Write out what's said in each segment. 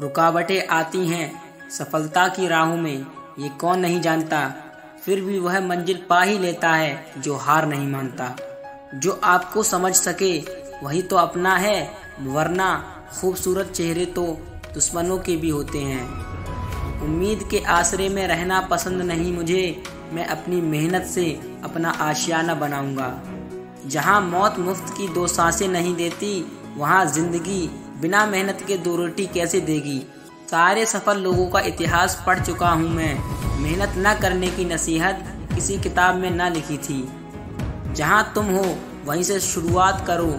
रुकावटें आती हैं सफलता की राहों में, ये कौन नहीं जानता। फिर भी वह मंजिल पा ही लेता है जो हार नहीं मानता। जो आपको समझ सके वही तो अपना है, वरना खूबसूरत चेहरे तो दुश्मनों के भी होते हैं। उम्मीद के आसरे में रहना पसंद नहीं मुझे, मैं अपनी मेहनत से अपना आशियाना बनाऊंगा। जहां मौत मुफ्त की दो सांसें नहीं देती, वहां जिंदगी बिना मेहनत के दो रोटी कैसे देगी। सारे सफल लोगों का इतिहास पढ़ चुका हूं मैं, मेहनत ना करने की नसीहत किसी किताब में ना लिखी थी। जहां तुम हो वहीं से शुरुआत करो,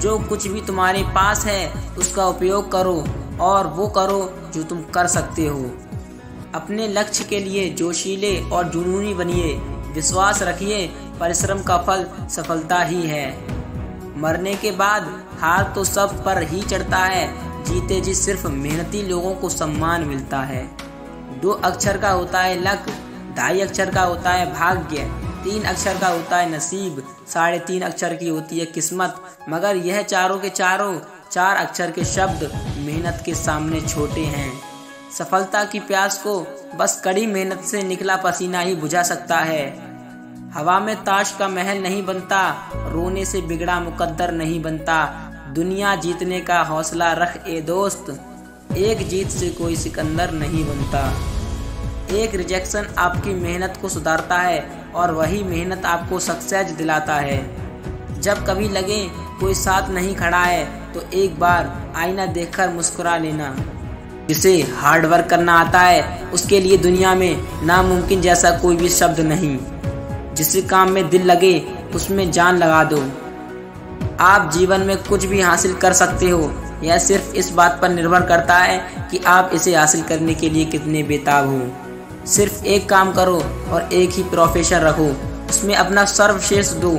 जो कुछ भी तुम्हारे पास है उसका उपयोग करो और वो करो जो तुम कर सकते हो। अपने लक्ष्य के लिए जोशीले और जुनूनी बनिए, विश्वास रखिए, परिश्रम का फल सफलता ही है। मरने के बाद हार तो सब पर ही चढ़ता है, जीते जी सिर्फ मेहनती लोगों को सम्मान मिलता है। 2 अक्षर का होता है लक, 2.5 अक्षर का होता है भाग्य, 3 अक्षर का होता है नसीब, 3.5 अक्षर की होती है किस्मत। मगर यह चारों के चारों 4 अक्षर के शब्द मेहनत के सामने छोटे हैं। सफलता की प्यास को बस कड़ी मेहनत से निकला पसीना ही बुझा सकता है। हवा में ताश का महल नहीं बनता, रोने से बिगड़ा मुकद्दर नहीं बनता। दुनिया जीतने का हौसला रख ए दोस्त, एक जीत से कोई सिकंदर नहीं बनता। एक रिजेक्शन आपकी मेहनत को सुधारता है और वही मेहनत आपको सक्सेस दिलाता है। जब कभी लगे कोई साथ नहीं खड़ा है तो एक बार आईना देखकर मुस्कुरा लेना। जिसे हार्ड वर्क करना आता है उसके लिए दुनिया में नामुमकिन जैसा कोई भी शब्द नहीं। जिस काम में दिल लगे उसमें जान लगा दो। आप जीवन में कुछ भी हासिल कर सकते हो, यह सिर्फ इस बात पर निर्भर करता है कि आप इसे हासिल करने के लिए कितने बेताब हो। सिर्फ एक काम करो और एक ही प्रोफेशन रखो, उसमें अपना सर्वश्रेष्ठ दो,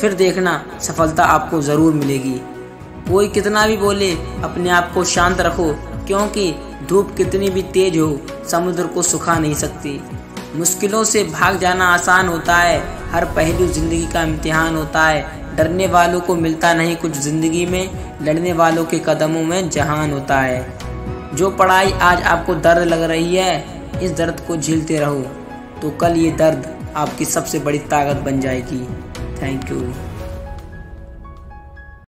फिर देखना सफलता आपको ज़रूर मिलेगी। कोई कितना भी बोले अपने आप को शांत रखो, क्योंकि धूप कितनी भी तेज हो समुद्र को सुखा नहीं सकती। मुश्किलों से भाग जाना आसान होता है, हर पहलू जिंदगी का इम्तिहान होता है। डरने वालों को मिलता नहीं कुछ जिंदगी में, लड़ने वालों के कदमों में जहान होता है। जो पढ़ाई आज आपको दर्द लग रही है, इस दर्द को झेलते रहो तो कल ये दर्द आपकी सबसे बड़ी ताकत बन जाएगी। Thank you.